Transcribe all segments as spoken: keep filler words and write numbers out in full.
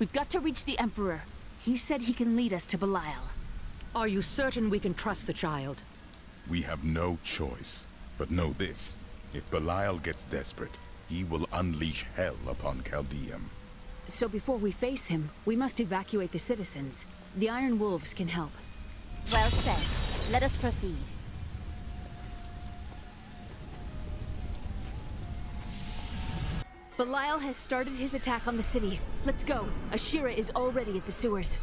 We've got to reach the Emperor. He said he can lead us to Belial. Are you certain we can trust the child? We have no choice. But know this. If Belial gets desperate, he will unleash hell upon Caldeum. So before we face him, we must evacuate the citizens. The Iron Wolves can help. Well said. Let us proceed. Belial has started his attack on the city. Let's go. Ashira is already at the sewers.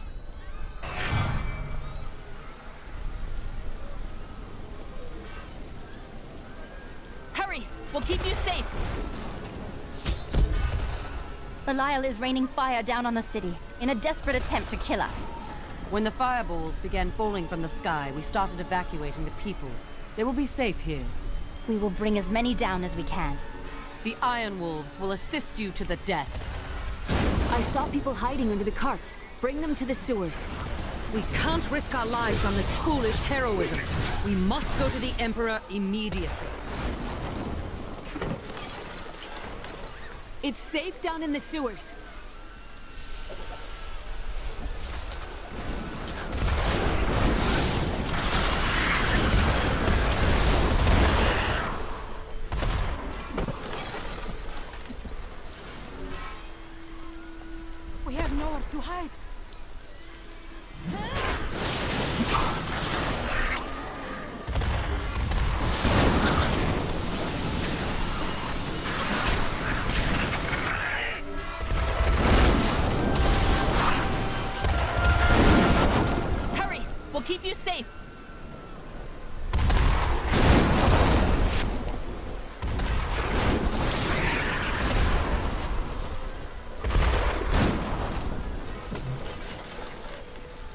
Hurry! We'll keep you safe! Belial is raining fire down on the city, in a desperate attempt to kill us. When the fireballs began falling from the sky, we started evacuating the people. They will be safe here. We will bring as many down as we can. The Iron Wolves will assist you to the death. I saw people hiding under the carts. Bring them to the sewers. We can't risk our lives on this foolish heroism. We must go to the Emperor immediately. It's safe down in the sewers. Keep you safe.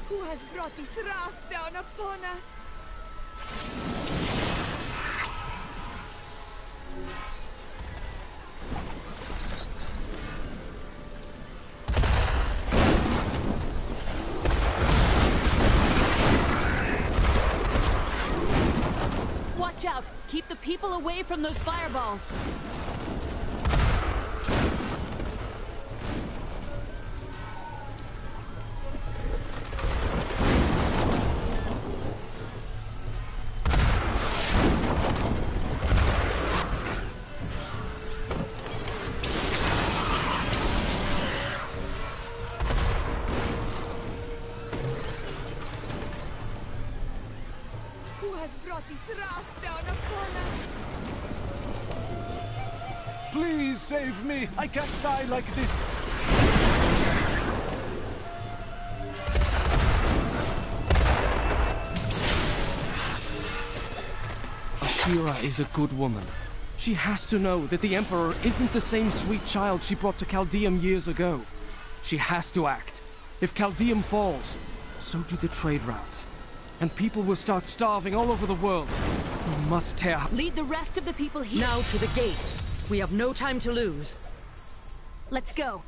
Who has brought this wrath down upon us? Out. Keep the people away from those fireballs. Please save me! I can't die like this! Ashira is a good woman. She has to know that the Emperor isn't the same sweet child she brought to Caldeum years ago. She has to act. If Caldeum falls, so do the trade routes. And people will start starving all over the world. We must tear... Lead the rest of the people here. Now to the gates. We have no time to lose. Let's go.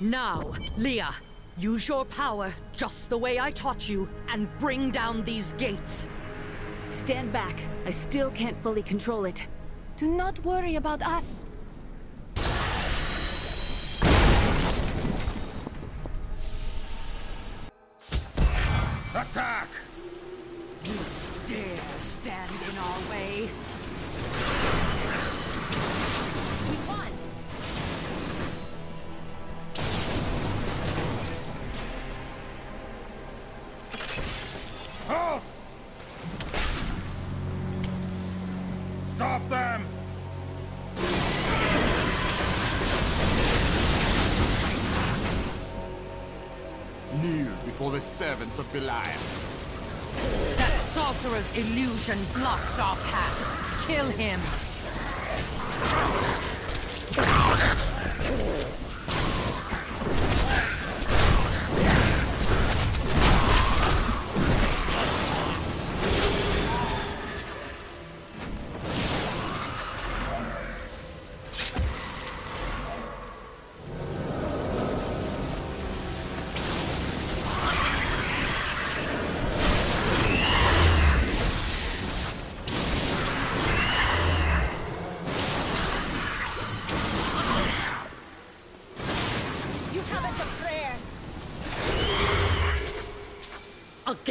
Now, Leah. Use your power, just the way I taught you, and bring down these gates. Stand back. I still can't fully control it. Do not worry about us. Attack! You dare stand in our way? We won! Halt! Stop them! Kneel before the servants of Belial. That sorcerer's illusion blocks our path. Kill him!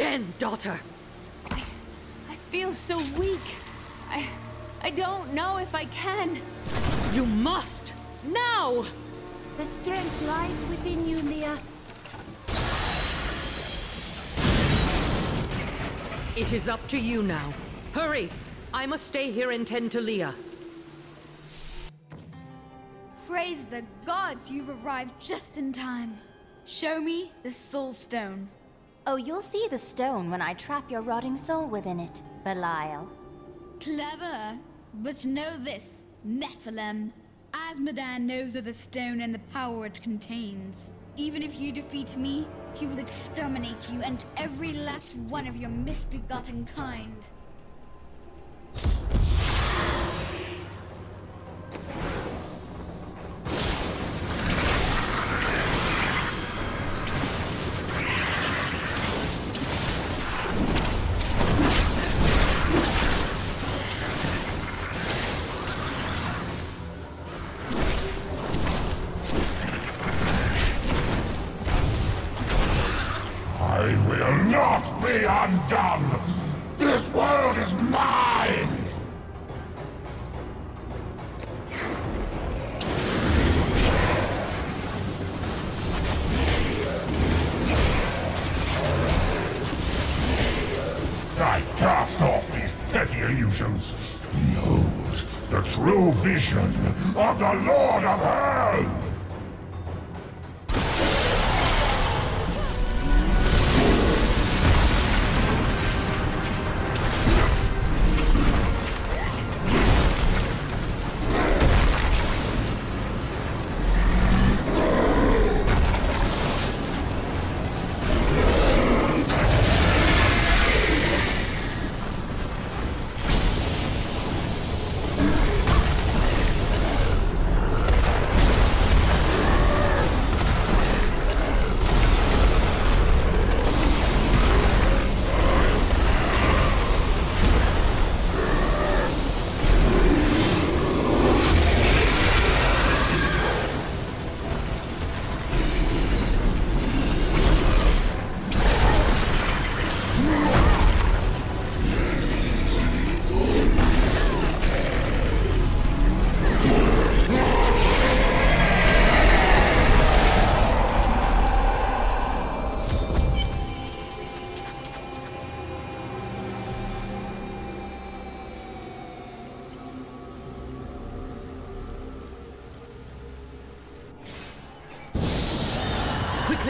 again, daughter. I, I feel so weak. I, I don't know if I can. You must, now! The strength lies within you, Leah. It is up to you now. Hurry! I must stay here and tend to Leah. Praise the gods, you've arrived just in time. Show me the Soul Stone. Oh, you'll see the stone when I trap your rotting soul within it, Belial. Clever. But know this, Nephilim. Azmodan knows of the stone and the power it contains. Even if you defeat me, he will exterminate you and every last one of your misbegotten kind. Undone! This world is mine! I cast off these petty illusions. Behold, the true vision of the Lord of Hell!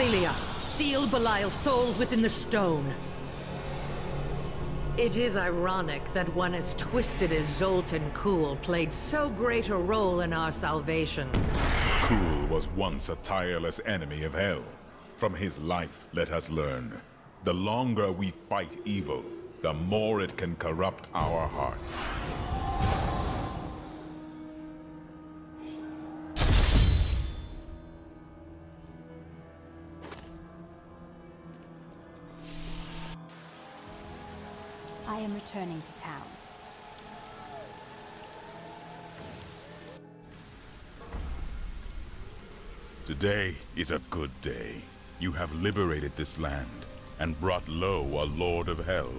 Leah, seal Belial's soul within the stone. It is ironic that one as twisted as Zoltan Kuhl played so great a role in our salvation. Kuhl was once a tireless enemy of hell. From his life, let us learn. The longer we fight evil, the more it can corrupt our hearts. I am returning to town. Today is a good day. You have liberated this land and brought low a Lord of Hell.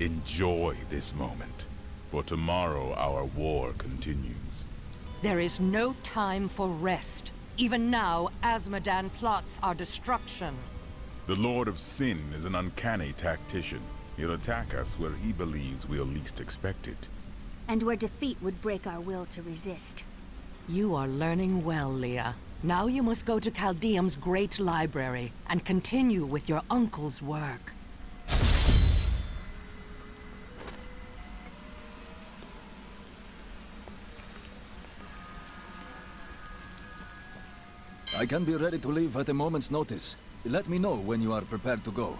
Enjoy this moment, for tomorrow our war continues. There is no time for rest. Even now, Azmodan plots our destruction. The Lord of Sin is an uncanny tactician. He'll attack us where he believes we'll least expect it. And where defeat would break our will to resist. You are learning well, Leah. Now you must go to Caldeum's great library and continue with your uncle's work. I can be ready to leave at a moment's notice. Let me know when you are prepared to go.